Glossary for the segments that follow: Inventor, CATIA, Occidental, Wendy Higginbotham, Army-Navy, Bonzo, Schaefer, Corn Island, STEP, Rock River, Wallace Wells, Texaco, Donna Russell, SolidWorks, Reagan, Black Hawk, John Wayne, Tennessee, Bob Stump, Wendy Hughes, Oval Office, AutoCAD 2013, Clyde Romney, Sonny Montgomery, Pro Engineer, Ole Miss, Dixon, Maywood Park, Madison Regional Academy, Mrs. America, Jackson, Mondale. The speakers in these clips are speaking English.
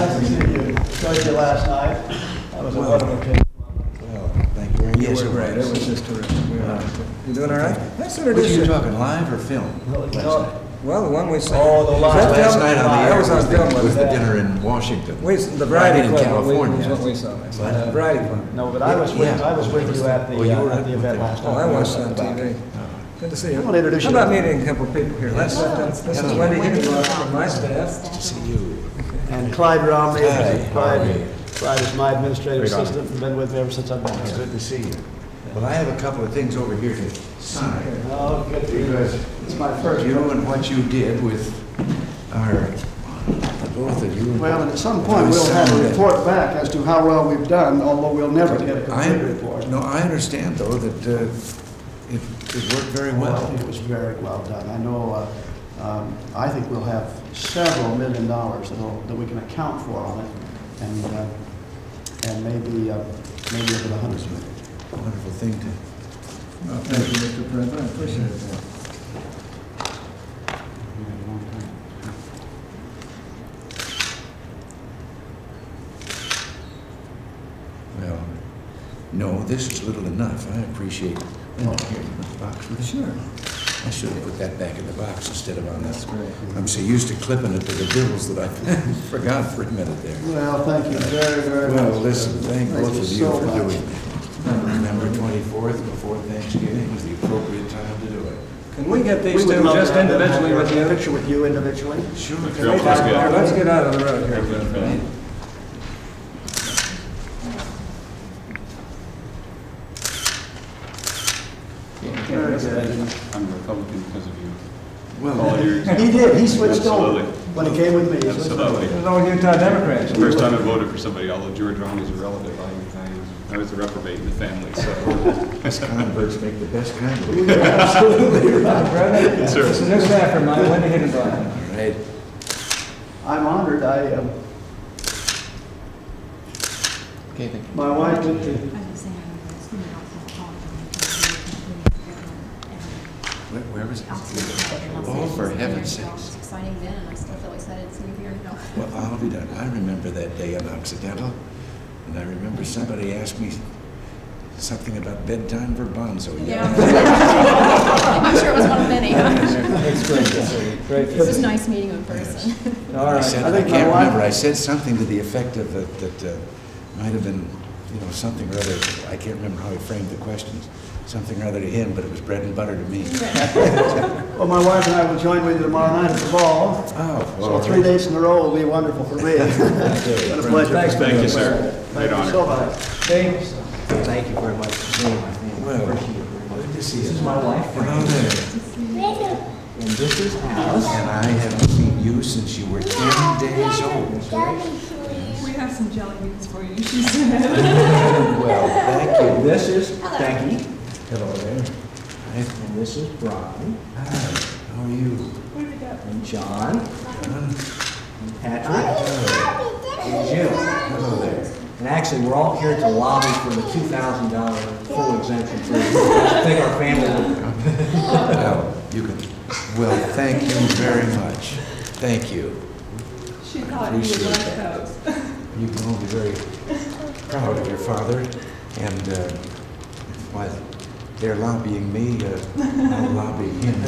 Nice to see you. Enjoyed you last night. That was a wonderful trip. Thank you. Yes, you were right. It was just terrific. You doing all right? That's what it is. Were you talking live or film? Well, the one we saw. Oh, the last night on the air was on film. It was the dinner in Washington. The Variety Club in California. That's what we saw. The Variety Club. No, but I was with you at the event last night. Oh, I watched it on TV. Good to see you. I want to introduce you. How about meeting a couple of people here? This is Wendy Hughes from my staff. Good to see you. And Clyde Romney. Clyde is my administrative assistant and been with me ever since I've been here. It's good to see you. Well, I have a couple of things over here to sign. Oh, good to you guys. It's my first. You and what you did with our, both of you. Well, and at some point we'll have a report back as to how well we've done, although we'll never get a complete report. No, I understand, though, that it worked very well. It was very well done. I know, I think we'll have several $1 million that we can account for on it, and maybe over the hundreds of millions. Wonderful thing to. Well, thank you, Mr. President. I appreciate it. Well, no, this is little enough. I appreciate it. Oh, here, the box. Sure. I should have put that back in the box instead of on that. That's great. I'm so used to clipping it to the bills that I forgot for a minute there. Well, thank you very, very much. Well, listen, thank both of you for doing it. November 24th, before Thanksgiving, is the appropriate time to do it. Can we get these two just individually with you? Picture with you individually? Sure. Let's get out of the road here. I'm a Republican because of you. Well, he did. He switched over when he came with me. Absolutely. He was all Utah Democrats. First time I voted for somebody, although George Romney's a relative, I was a reprobate in the family, so. Converts make the best converts. Yeah, absolutely right, brother. Yes, sir. This is new staff from my Wendy Higginbotham. Right. I'm honored. Okay, thank you. My wife went to. Where was it? Oh, for heaven's sake. It was exciting then, and I still feel excited to see you here. Well, I'll be done. I remember that day in Occidental. And I remember somebody asked me something about bedtime for Bonzo. Yeah. I'm sure it was one of many. It's great to see you. This was nice meeting in person. Yes. All right. I can't remember. I said something to the effect of that might have been, you know, something or other. I can't remember how he framed the questions. Something or other to him, but it was bread and butter to me. Well, my wife and I will join with you tomorrow night at the ball. Oh, well, so 3 days in a row will be wonderful for me. What a pleasure. Thank you, sir. Great honor. So much. James. Thank you very much. Well, good to see you. This is my wife. Hello there. And this is Alice. And I haven't seen you since you were 10 days old. We have some jelly beans for you. Well, thank you. This is Becky. Hello there. And this is Brian. Hi. How are you? And John. And Patrick. And Jim. Hello there. And actually, we're all here to lobby for the $2,000 full exemption for you. Take our family with you. Well, you can. Well, thank you very much. Thank you. She thought you would like those. You can all be very proud of your father, and while they're lobbying me, I'll lobby him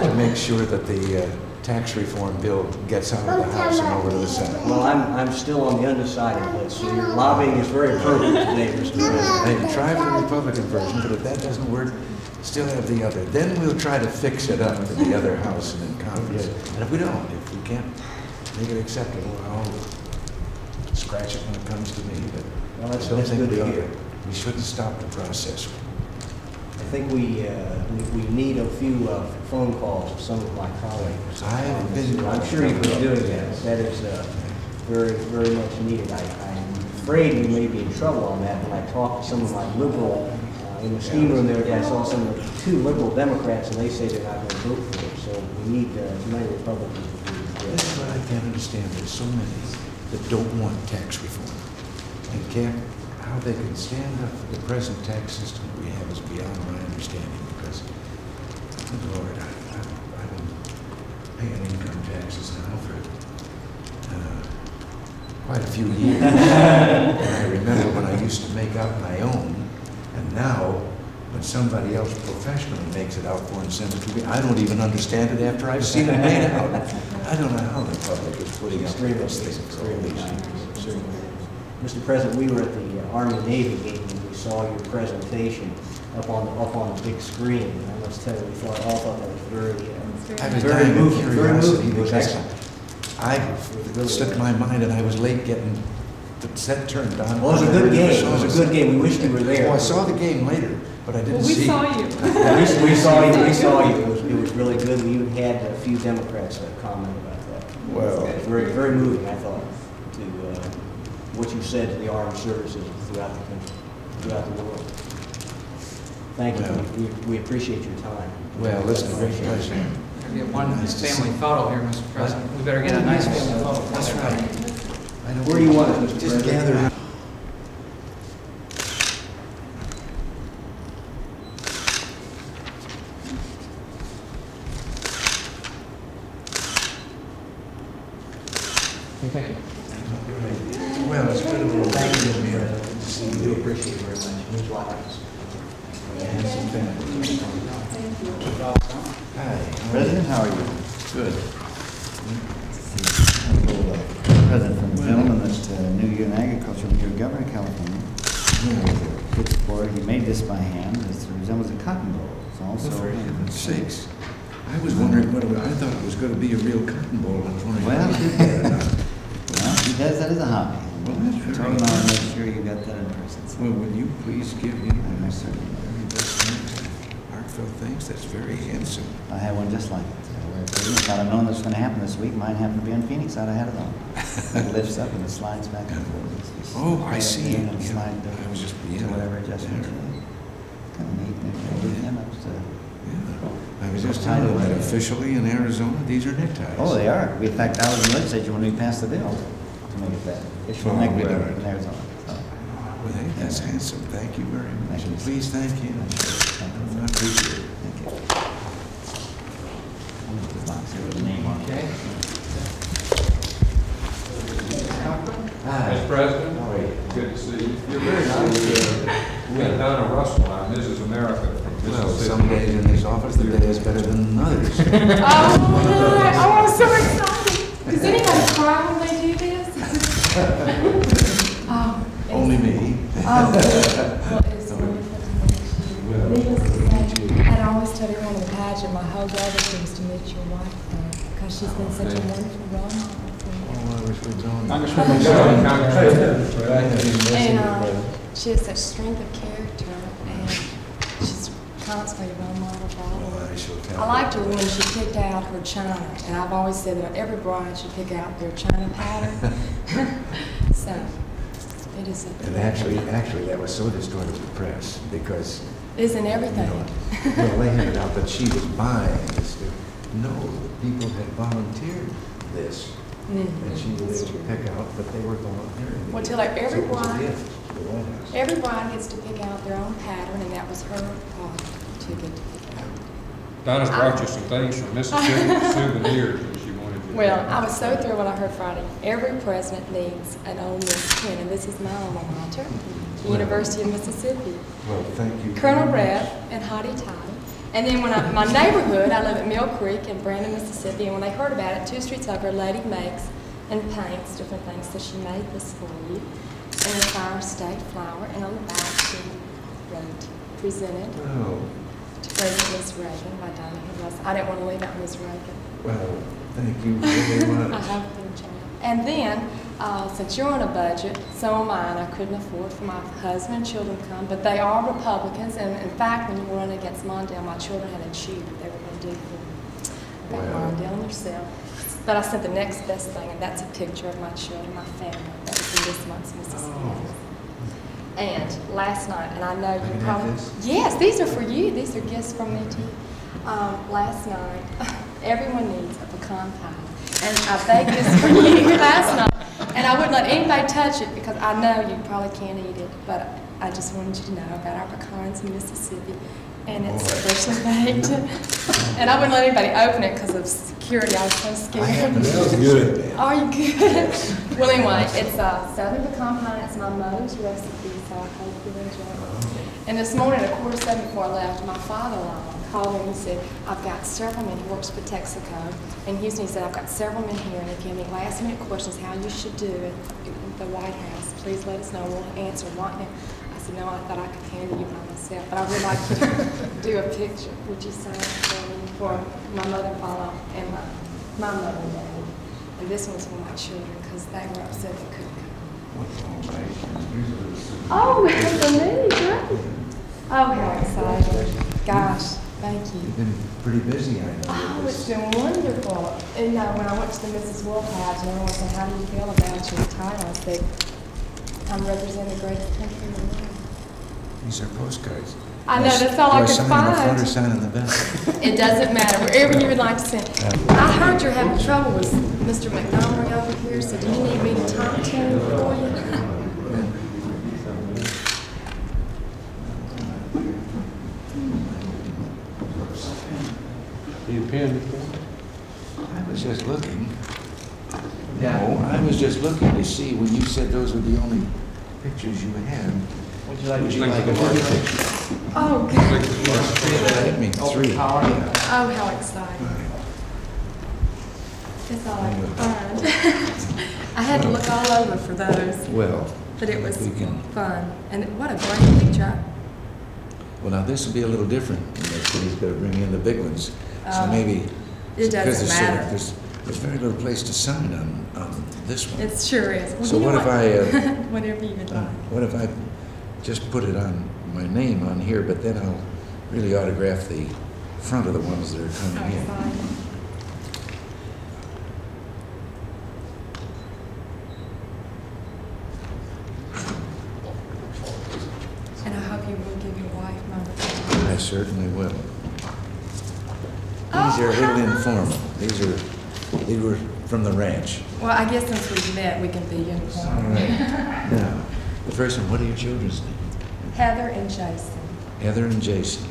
to make sure that the tax reform bill gets out of the House and over to the Senate. Well, I'm still on the undecided list, so your lobbying is very appropriate today, Mr. President. Now, you try for the Republican version, but if that doesn't work, still have the other. Then we'll try to fix it up in the other House and in Congress. And if we don't, if we can't make it acceptable, I'll scratch it when it comes to me. But well, that's I think we shouldn't stop the process. I think we need a few phone calls from some of my colleagues. I haven't been. I'm sure you've been doing that. That is very, very much needed. I'm afraid we may be in trouble on that. When I talked to some of my liberal in the steam room there, I saw some of the two liberal Democrats, and they say they're not going to vote for it. So we need many Republicans to do this. That's what I can't understand. There's so many that don't want tax reform and can't. How they can stand up for the present tax system that we have is beyond my understanding, because, good Lord, I've been paying income taxes now for quite a few years. And I remember when I used to make out my own, and now when somebody else professionally makes it out for and sends it to me, I don't even understand it after I've seen it made out. I don't know how the public is putting up with those things. Mr. President, we were at the Army-Navy game and we saw your presentation up on the big screen. And I must tell you, we all thought that was very moving. Because I slipped my mind and I was late getting the set turned on. Well, it was a good game. It was a good game. We wished you were there. Well, I saw the game later, but I didn't see. Well, we saw you. We saw you. It was really good. We even had a few Democrats comment about that. Well, it was very, very moving, I thought, to what you said to the armed services throughout the country, throughout the world. Thank you. We appreciate your time. Well, listen, great pleasure. We have one nice family photo here, Mr. President. We better get a nice family photo. That's right. Where do you want it? Just gather. Okay. Well, it's been a little thank you. We appreciate it very much. Means a lot. And some family. Hi, President. How are you? Good. President from the gentleman that's New Year in Agriculture from your governor of California. Pittsburgh. He made this by hand. It resembles a cotton bowl. It's also for heaven's sakes. I was wondering what it was. I thought it was going to be a real cotton bowl. I was wondering. Well, he does that as a hobby. Well, that's very nice. I'll make sure you got that in person. So. Well, will you please give him my heartfelt thanks? That's very handsome. I had one just like it. If I'd have known this was going to happen this week, mine happened to be in Phoenix. I'd have had it on. It lifts up and it slides back and forth. Oh, I see. Yeah. I was just being whatever adjustment. Kind of neat. I was just telling you that officially in Arizona, these are neckties. Oh, they are. In fact, I was in the legislature when we passed the bill to make it that official neckwear in Arizona. So. Well, hey, that's handsome. Thank you very much. And please, thank you. I appreciate it. Okay. Hi. Mr. President, how are you? Good to see you. You're very nice. We have Donna Russell, our Mrs. America from Mississippi. Well, some days in this office, the day is better than others. Oh, I'm so excited. Does anybody cry when they do this? Only me. Oh, well, it's wonderful to meet you. I'd always tell everyone in the pageant, my whole brother seems to meet your wife. She's been such a wonderful woman. Oh, I wish we'd done. And she has such strength of character, and she's constantly a role model for all of us. I liked her when she picked out her china, and I've always said that every bride should pick out their china pattern. So it is. And actually, that was so distorted with the press because isn't everything? You know, well, they handed out that she was buying this. No, the people had volunteered this, and she was able to pick out, but they were volunteering. Well, till every bride gets to pick out their own pattern, and that was her to get to pick out. Donna brought you some things from Mississippi, souvenirs that she wanted you to pick. I was so thrilled when I heard Friday. Every president needs an Ole Miss pin, and this is my alma mater, the University of Mississippi. Well, thank you. Colonel Reb and Hottie Todd. And then when my neighborhood, I live at Mill Creek in Brandon, Mississippi, and when they heard about it, 2 streets over, a lady makes and paints different things, so she made this for you, and the Fire State flower, and on the back she wrote, presented to President Miss Reagan by Donna Russell. I didn't want to leave out Miss Reagan. Well, thank you very much. I hope you enjoy it. And then, since you're on a budget, so am I couldn't afford for my husband and children to come, but they are Republicans, and in fact, when you were running against Mondale, my children had to choose what they were going to do for Mondale and themselves. But I said the next best thing, and that's a picture of my children, my family. That was in this month's Mississippi. And last night, and I know you probably... Yes, these are for you. These are gifts from me to you. Last night, everyone needs a pecan pie. And I baked this for you last night. And I wouldn't let anybody touch it because I know you probably can't eat it. But I just wanted you to know about our pecans in Mississippi. And it's freshly baked. And I wouldn't let anybody open it because of security. I was so scared. That was good. Are you good? Well, anyway, it's southern pecan pie. It's my mother's recipe, so I hope you enjoy it. And this morning, at 7:15 before I left, my father-in-law called me and he said, I've got several men. He works for Texaco in Houston. He said, I've got several men here, and if you have any last-minute questions how you should do it at the White House, please let us know. We'll answer right now. I said, no, I thought I could handle you by myself, but I would like you to do a picture. Would you sign for my mother-in-law and my mother and dad? And this one's for my children, because they were upset they couldn't come. Oh, it's for me, great. Oh, how excited. Gosh, thank you. You've been pretty busy, I know. Oh, it's been wonderful. And when I went to the Mrs. Wolf House, and everyone said, how do you feel about your title? I said, I'm representing a great country in the world. These are postcards. I know, that's all I could find. It doesn't matter, wherever you would like to send. I heard you're having trouble with Mr. Montgomery over here, so do you need me to talk to him for you? I was just looking. No, I was just looking to see when you said those were the only pictures you had. Would you like a picture? Oh, God. Hit me. Three. Oh, how exciting. That's all I could find. I had to look all over for those. Well, but it was fun. And what a great picture. Well, now this will be a little different. He's going to bring in the big ones. So maybe it doesn't matter. There's very little place to sign on this one. It sure is. Well, so what if I whatever you would like. What if I just put it on my name on here, but then I'll really autograph the front of the ones that are coming in. Fine. And I hope you will give your wife my. I certainly will. These are really informal. These were from the ranch. Well, I guess since we've met, we can be informal. All right. Now, the first one, what are your children's names? Heather and Jason. Heather and Jason.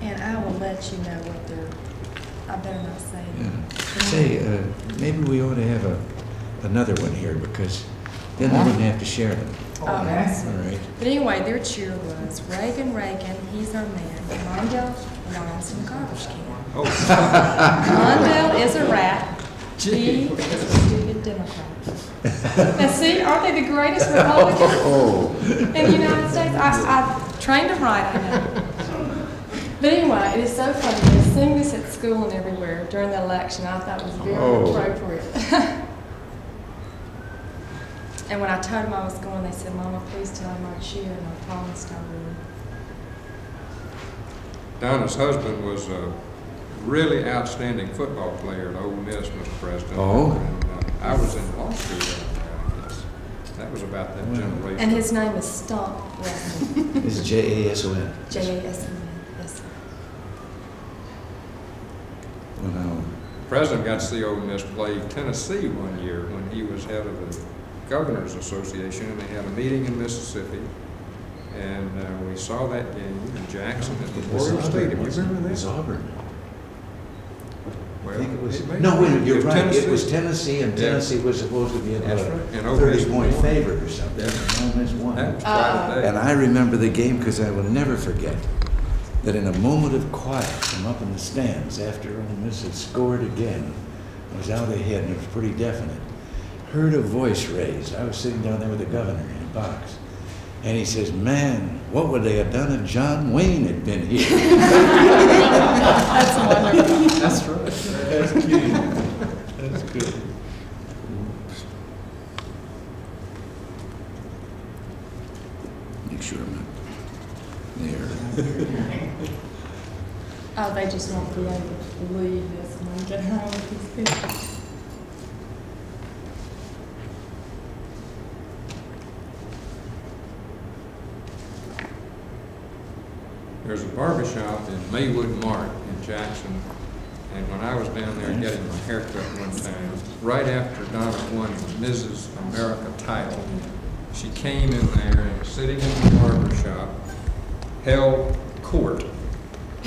And I will let you know what they're, I better not say it. Yeah. Say, maybe we ought to have another one here, because then they wouldn't have to share them. Oh, that's all right. But anyway, their cheer was, Reagan, he's our man. Mondale from garbage can. Oh. Mondale is a rat. He is a stupid Democrat. Now see, aren't they the greatest Republicans in the United States? I trained them right, I know. But anyway, it is so funny. They sing this at school and everywhere during the election. I thought it was very appropriate. And when I told them I was going, they said, Mama, please tell him I'd cheer, and I promised I would. Donna's husband was a really outstanding football player at Ole Miss, Mr. President. Oh. And, I was in law school that guess. That was about that generation. And his name is Stomp Weston. It's Jason. Jason, yes. Well, the president got to see Ole Miss play Tennessee one year when he was head of the Governors Association, and they had a meeting in Mississippi. And we saw that game in Jackson at the Memorial Stadium. You remember that? It was Auburn. Well, I think it was. You're right. Tennessee. It was Tennessee, and Tennessee was supposed to be in a 30-point favorite or something. And I remember the game because I will never forget that in a moment of quiet from up in the stands after Ole Miss had scored again, I was out ahead, and it was pretty definite. Heard a voice raised. I was sitting down there with the governor in a box. And he says, man, what would they have done if John Wayne had been here? That's wonderful. That's right. That's cute. That's good. Make sure I'm not there. Oh, they just won't be able to leave this when I get home with these people. There's a barbershop in Maywood Park in Jackson, and when I was down there getting my haircut one time, right after Donna won Mrs. America title, she came in there and sitting in the barbershop, held court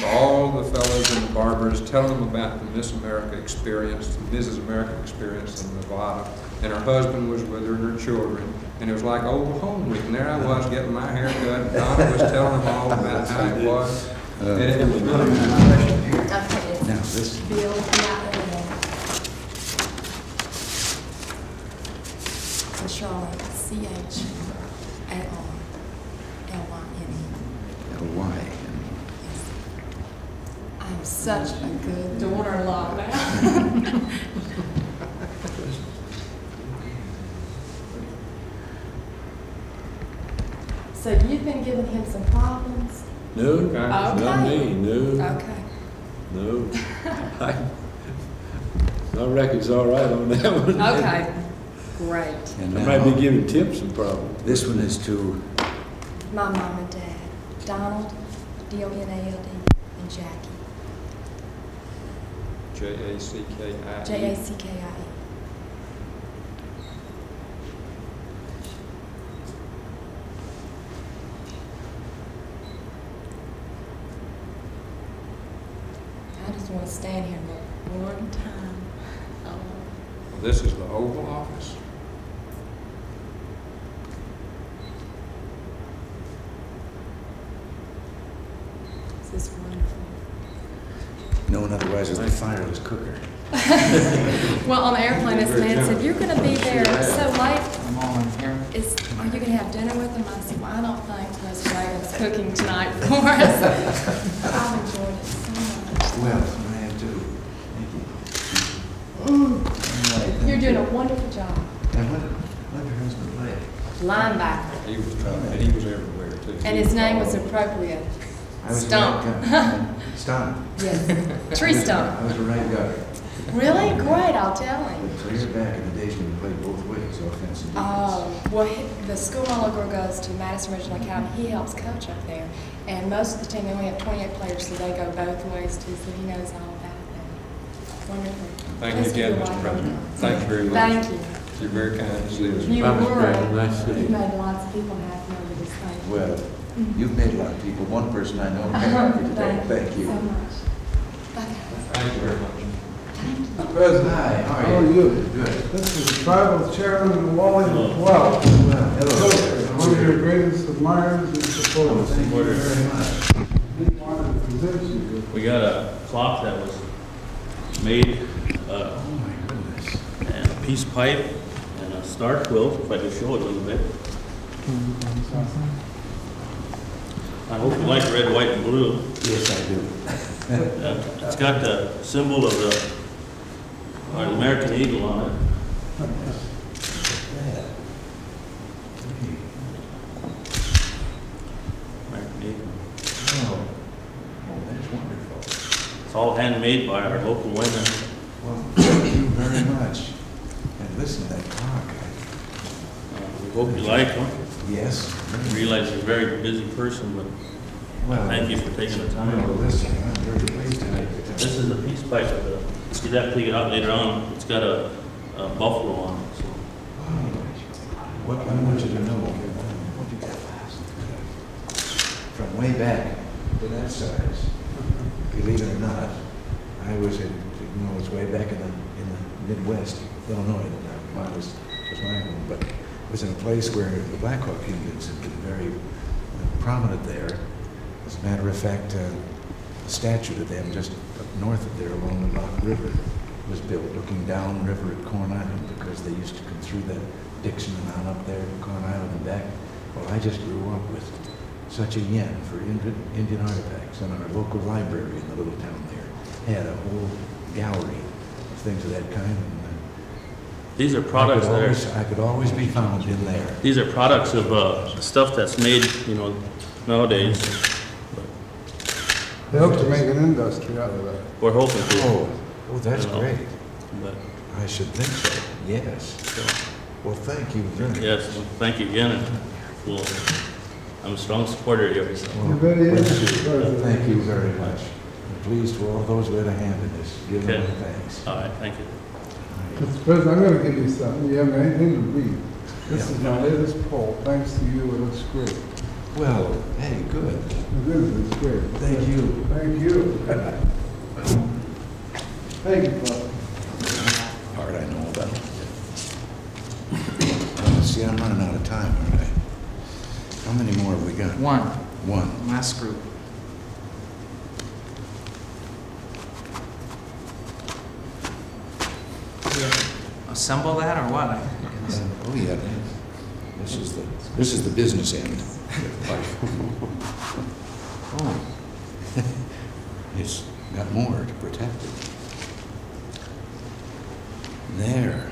all the fellows in the barbers, tell them about the Miss America experience, the Mrs. America experience in Nevada. And her husband was with her and her children. And it was like old home week. And there I was getting my hair cut. And Donna was telling them all about how it was. And it was really nice. Now, this. Charlotte, C-H-A-R-L-Y-N-E. I'm such a good daughter-in-law now. So you've been giving him some problems? No, okay. Not me, no. Okay. No. My record's all right on that one. Okay. Great. And I might be giving tips and problems. This one is to my mom and dad, Donald, D-O-N-A-L-D, and Jackie. J-A-C-K-I-E. J-A-C-K-I-E. I just want to stand here and look one time. Oh. Well, this is the Oval Office. This is wonderful. No one otherwise is the fireless cooker. Well, on the airplane, this man said, you're going to be there so late. I'm on here. Are you going to have dinner with him? I said, well, I don't think President Reagan's cooking tonight for us. I've enjoyed it so much. Well, I have too. Thank you. Mm. You're doing a wonderful job. And what did your husband play? Linebacker. He was trying, and he was everywhere, too. And his name was appropriate. Stump. Stump. Yes. Tree stump. I was a right guard. Really? Great, I'll tell him. But back in the days when you played both ways, offense and defense. Oh, well, the school my little girl goes to, Madison Regional Academy, he helps coach up there. And most of the team, they only have 28 players, so they go both ways, too, so he knows all about that. Wonderful. Thank you again, Mr. President. Thank you very much. Thank you. You're very kind to see us. You were. You made lots of people happy over this thing. Well. Mm-hmm. You've made a lot of people. One person I know. Thank you so much. Thank you very much. Thank you. President, hi. How are you? Good. This is tribal chairman Wallace Wells. Hello. Hello. One of your greatest admirers and supporters. Oh, thank you very much. We got a clock that was made. Oh my goodness. And a piece pipe and a star quilt. If I could show it a little bit. I hope you like red, white, and blue. Yes, I do. It's got the symbol of the American Eagle on it. American Eagle. Oh, that's wonderful. It's all handmade by our local women. Well, thank you very much. And listen to that clock. We hope you like one. Yes. I realize you're a very busy person, but well, thank you for taking the time. Well, listen, I'm very pleased tonight. This is a piece pipe. You'd have to take it out later on. It's got a buffalo on it. So. Oh, what I want you to know, what did that last? From way back to that size, believe it or not, I was in, you know, it's way back in the Midwest, Illinois, that I was my home, but. It was in a place where the Black Hawk Indians had been very prominent there. As a matter of fact, a statue to them just up north of there along the Rock River was built, looking down river at Corn Island, because they used to come through the Dixon and on up there to Corn Island and back. Well, I just grew up with such a yen for Indian artifacts, and our local library in the little town there had a whole gallery of things of that kind. These are products that I could always be found in there. These are products of stuff that's made, you know, nowadays. They hope to make an industry out of that. We're hoping to. Oh, that's great. But I should think so. Yes. So. Well, thank you again. Yes, well, thank you again. And well, I'm a strong supporter of yours. So. Well, thank you very much. I'm pleased to all those who had a hand in this. Give them my thanks. All right, thank you. Mr. President, I'm going to give you something. You haven't anything to read. This is my latest poll. Thanks to you, it looks great. Well, hey, good. It's great. Thank you. Thank you. Thank you, Father. Part I know about. See, I'm running out of time, aren't I? How many more have we got? One. One. Last group. Assemble that or what? Oh yeah, this is the business end. Oh, it's got more to protect it. There.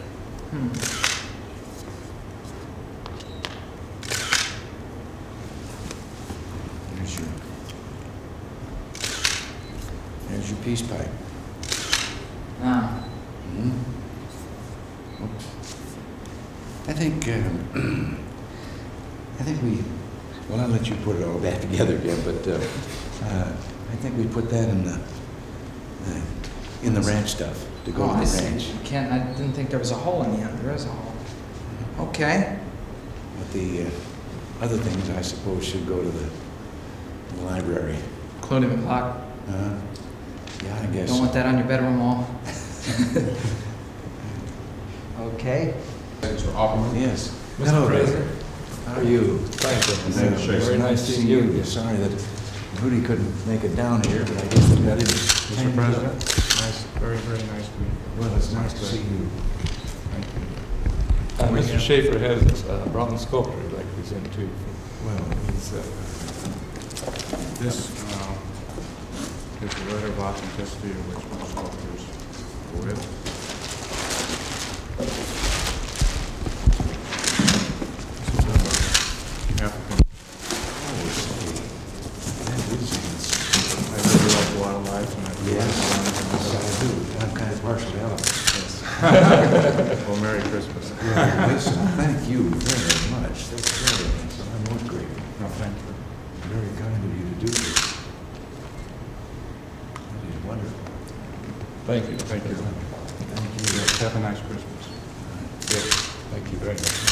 There's your peace pipe. Ah. Mm-hmm. I think I'll let you put it all back together again, but I think we put that in the ranch stuff to go to the ranch. I didn't think there was a hole in the end. There is a hole. Okay. But the other things I suppose should go to the library, including the clock. Yeah, I guess. Don't want that on your bedroom wall. Okay. Yes. Mr. Hello, President. How are you? Very nice seeing you. Sorry that Rudy couldn't make it down here, but I guess we got it. Mr. President, nice, very, very nice to meet you. Well, it's nice to see you. Thank you. Mr. Schaefer has a bronze sculpture he'd like to present to you. Well, this is the letter of authenticity of which most sculptures go with. Well, Merry Christmas. Well, listen, thank you very much. That's very nice. I'm most grateful. No, thank you. Very kind of you to do this. That is wonderful. Thank you. Thank you. Thank you. Have a nice Christmas. Yes. Thank you very much.